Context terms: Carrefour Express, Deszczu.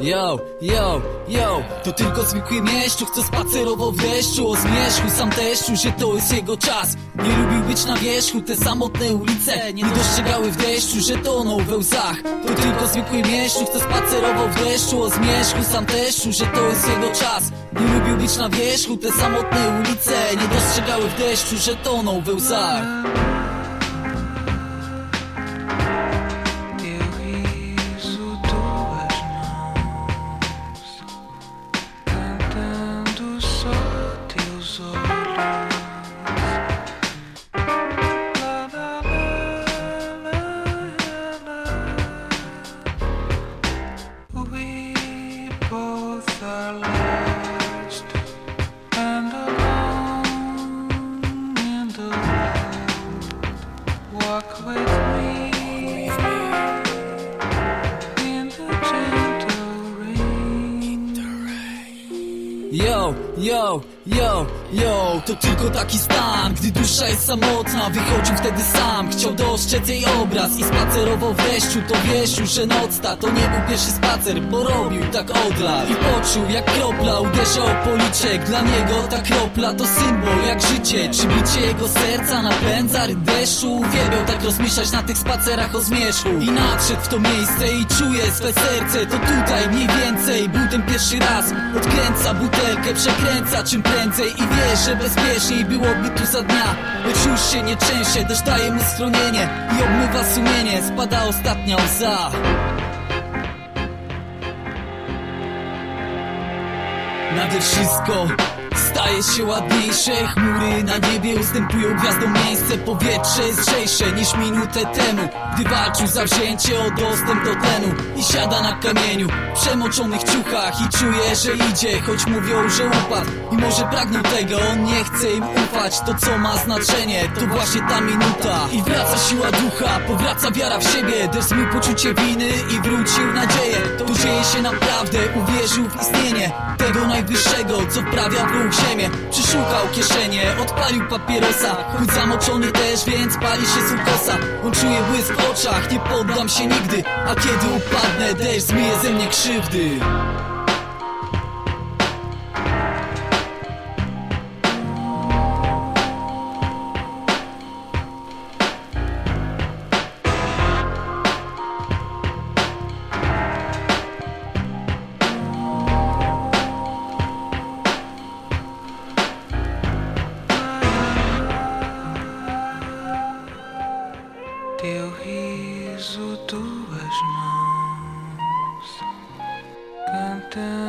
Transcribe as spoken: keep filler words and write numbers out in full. Yo, yo, yo, to tylko zwykły mieszczuch, co spacerował w deszczu. O zmierzchu, sam deszczu, że to jest jego czas. Nie lubił być na wierzchu, te samotne ulice nie dostrzegały w deszczu, że tonął we łzach. To tylko zwykły mieszczuch, co spacerował w deszczu. O zmierzchu, sam deszczu, że to jest jego czas. Nie lubił być na wierzchu, te samotne ulice nie dostrzegały w deszczu, że tonął we łzach. Yo, yo, yo, yo, to tylko taki stan, gdy dusza jest samotna. Wychodził wtedy sam, chciał dostrzec jej obraz i spacerował w deszczu, to wiesz już, że noc ta to nie był pierwszy spacer, bo robił tak od lat. I poczuł, jak kropla uderza o policzek. Dla niego ta kropla to symbol, jak życie. Czy bicie jego serca napędza rytm deszczu? Uwielbiał tak rozmieszać na tych spacerach o zmierzchu. I nadszedł w to miejsce i czuje swe serce. To tutaj mniej więcej był ten pierwszy raz. Odkręca butelkę, przekręca czym prędzej i wie, że bezpieczniej byłoby tu za dnia. Lecz już się nie częsie, deszcz daje mu schronienie i obmywa sumienie, spada ostatnia łza. Nade wszystko staje się ładniejsze. Chmury na niebie ustępują gwiazdom miejsce. Powietrze jest lżejsze niż minutę temu, gdy walczył zawzięcie o dostęp do tlenu. I siada na kamieniu w przemoczonych ciuchach i czuje, że idzie, choć mówią, że upadł. I może pragnął tego, on nie chce im ufać. To co ma znaczenie, to właśnie ta minuta. I wraca siła ducha, powraca wiara w siebie. Deszcz zmył poczucie winy i wrócił nadzieję. Tu dzieje się naprawdę, uwierzył w istnienie tego najwyższego, co wprawia w ruch ziemię. Przeszukał kieszenie, odpalił papierosa. Chód zamoczony też, więc pali się sukosa. On czuje błysk w oczach, nie poddam się nigdy. A kiedy upadnę, deszcz zmyje ze mnie krzywdy. Teu riso, tuas mãos cantando.